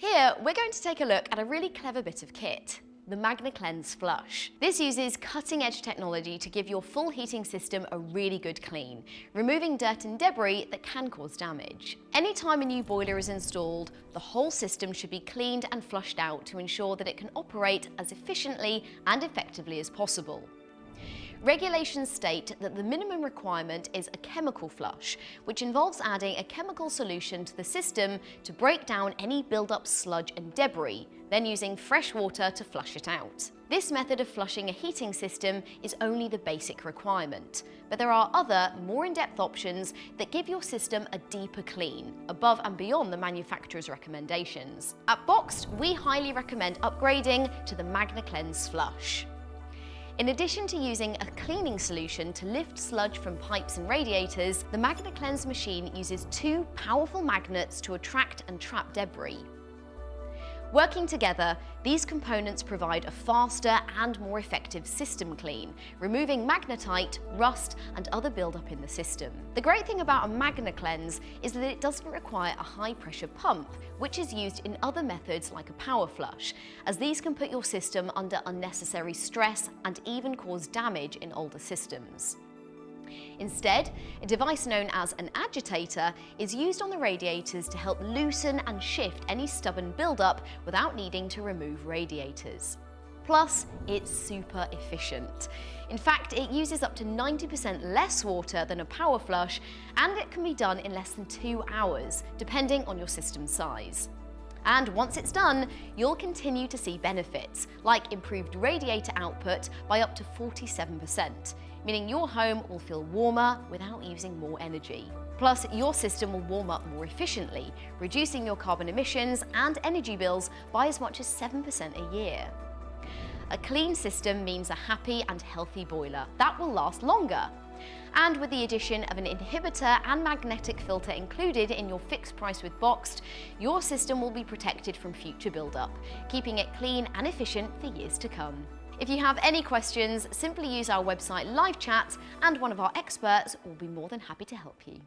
Here, we're going to take a look at a really clever bit of kit, the MagnaCleanse Flush. This uses cutting-edge technology to give your full heating system a really good clean, removing dirt and debris that can cause damage. Anytime a new boiler is installed, the whole system should be cleaned and flushed out to ensure that it can operate as efficiently and effectively as possible. Regulations state that the minimum requirement is a chemical flush, which involves adding a chemical solution to the system to break down any build-up sludge and debris, then using fresh water to flush it out. This method of flushing a heating system is only the basic requirement, but there are other, more in-depth options that give your system a deeper clean, above and beyond the manufacturer's recommendations. At BOXT, we highly recommend upgrading to the MagnaCleanse Flush. In addition to using a cleaning solution to lift sludge from pipes and radiators, the MagnaCleanse machine uses two powerful magnets to attract and trap debris. Working together, these components provide a faster and more effective system clean, removing magnetite, rust, and other buildup in the system. The great thing about a MagnaCleanse is that it doesn't require a high-pressure pump, which is used in other methods like a power flush, as these can put your system under unnecessary stress and even cause damage in older systems. Instead, a device known as an agitator is used on the radiators to help loosen and shift any stubborn buildup without needing to remove radiators. Plus, it's super efficient. In fact, it uses up to 90% less water than a power flush, and it can be done in less than 2 hours, depending on your system size. And once it's done, you'll continue to see benefits, like improved radiator output by up to 47%, meaning your home will feel warmer without using more energy. Plus, your system will warm up more efficiently, reducing your carbon emissions and energy bills by as much as 7% a year. A clean system means a happy and healthy boiler that will last longer. And with the addition of an inhibitor and magnetic filter included in your fixed price with BOXT, your system will be protected from future build-up, keeping it clean and efficient for years to come. If you have any questions, simply use our website live chat and one of our experts will be more than happy to help you.